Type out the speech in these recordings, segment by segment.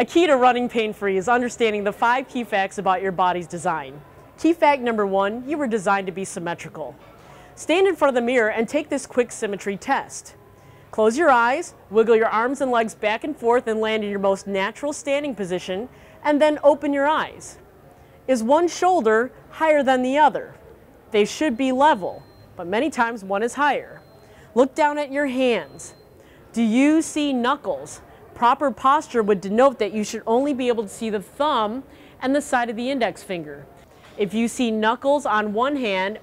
A key to running pain-free is understanding the 5 key facts about your body's design. Key fact number 1, you were designed to be symmetrical. Stand in front of the mirror and take this quick symmetry test. Close your eyes, wiggle your arms and legs back and forth and land in your most natural standing position, and then open your eyes. Is one shoulder higher than the other? They should be level, but many times one is higher. Look down at your hands. Do you see knuckles? Proper posture would denote that you should only be able to see the thumb and the side of the index finger. If you see knuckles on one hand,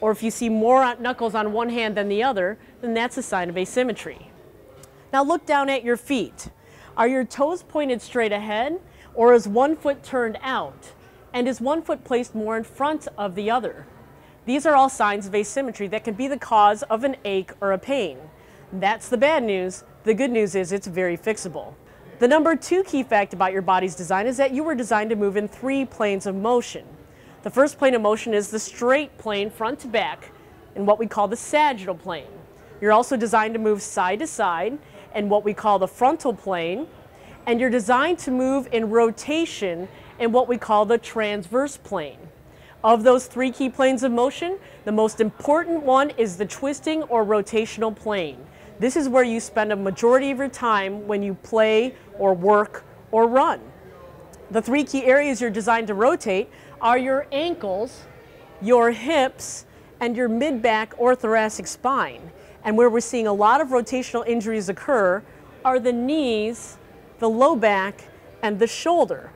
or if you see more knuckles on one hand than the other, then that's a sign of asymmetry. Now look down at your feet. Are your toes pointed straight ahead, or is one foot turned out? And is one foot placed more in front of the other? These are all signs of asymmetry that can be the cause of an ache or a pain. That's the bad news. The good news is it's very fixable. The number 2 key fact about your body's design is that you were designed to move in 3 planes of motion. The first plane of motion is the straight plane front to back, in what we call the sagittal plane. You're also designed to move side to side in what we call the frontal plane, and you're designed to move in rotation in what we call the transverse plane. Of those 3 key planes of motion, the most important one is the twisting or rotational plane. This is where you spend a majority of your time when you play or work or run. The 3 key areas you're designed to rotate are your ankles, your hips, and your mid-back or thoracic spine. And where we're seeing a lot of rotational injuries occur are the knees, the low back, and the shoulder.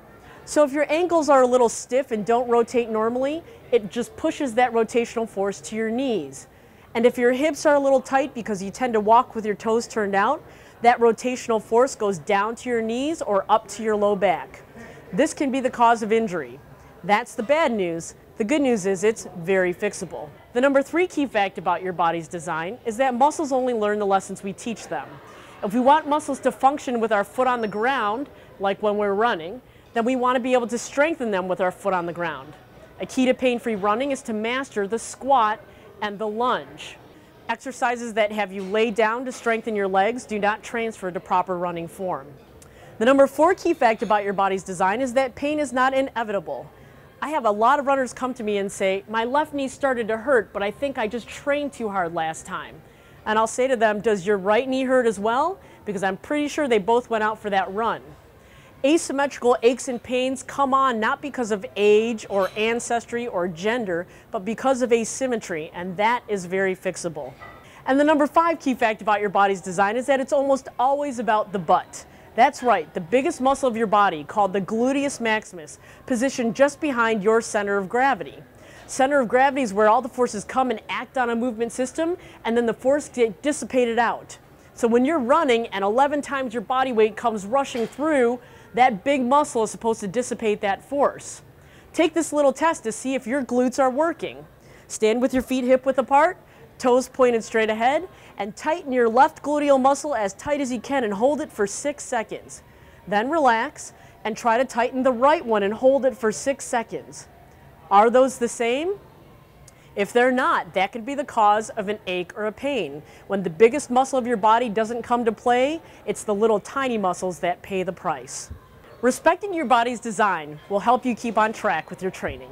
So if your ankles are a little stiff and don't rotate normally, it just pushes that rotational force to your knees. And if your hips are a little tight because you tend to walk with your toes turned out, that rotational force goes down to your knees or up to your low back. This can be the cause of injury. That's the bad news. The good news is it's very fixable. The number 3 key fact about your body's design is that muscles only learn the lessons we teach them. If we want muscles to function with our foot on the ground, like when we're running, then we want to be able to strengthen them with our foot on the ground. A key to pain-free running is to master the squat and the lunge. Exercises that have you lay down to strengthen your legs do not transfer to proper running form. The number 4 key fact about your body's design is that pain is not inevitable. I have a lot of runners come to me and say, my left knee started to hurt, but I think I just trained too hard last time. And I'll say to them, does your right knee hurt as well? Because I'm pretty sure they both went out for that run. Asymmetrical aches and pains come on not because of age or ancestry or gender, but because of asymmetry, and that is very fixable. And the number 5 key fact about your body's design is that it's almost always about the butt. That's right, the biggest muscle of your body, called the gluteus maximus, positioned just behind your center of gravity. Center of gravity is where all the forces come and act on a movement system, and then the force gets dissipated out. So when you're running and 11 times your body weight comes rushing through, that big muscle is supposed to dissipate that force. Take this little test to see if your glutes are working. Stand with your feet hip width apart, toes pointed straight ahead, and tighten your left gluteal muscle as tight as you can and hold it for 6 seconds. Then relax and try to tighten the right one and hold it for 6 seconds. Are those the same? If they're not, that could be the cause of an ache or a pain. When the biggest muscle of your body doesn't come to play, it's the little tiny muscles that pay the price. Respecting your body's design will help you keep on track with your training.